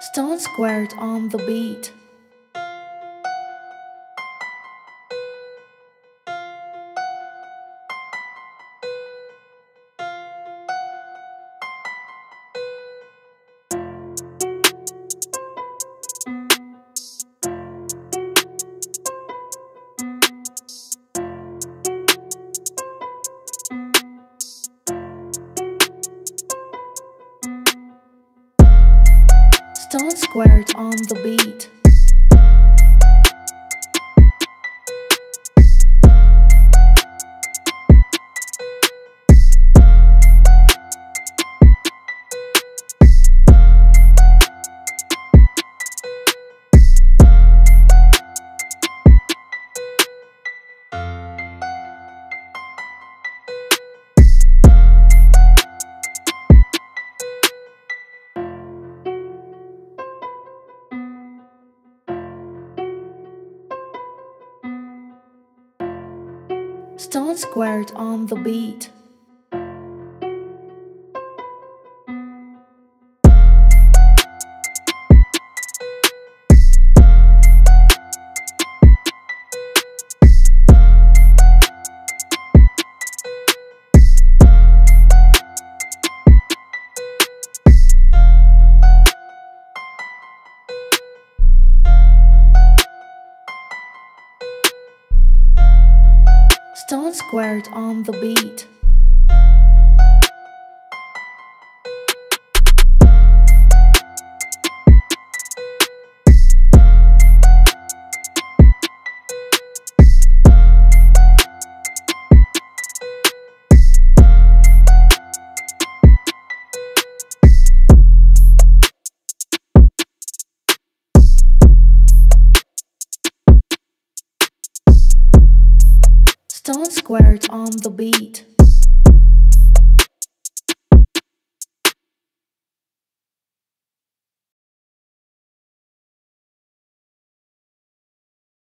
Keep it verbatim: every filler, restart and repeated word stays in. Stonz Qurt on the beat. Stonz Qurt on the beat. Stonz Qurt on the beat. Stonz Qurt on the beat. Stonz Qurt on the beat.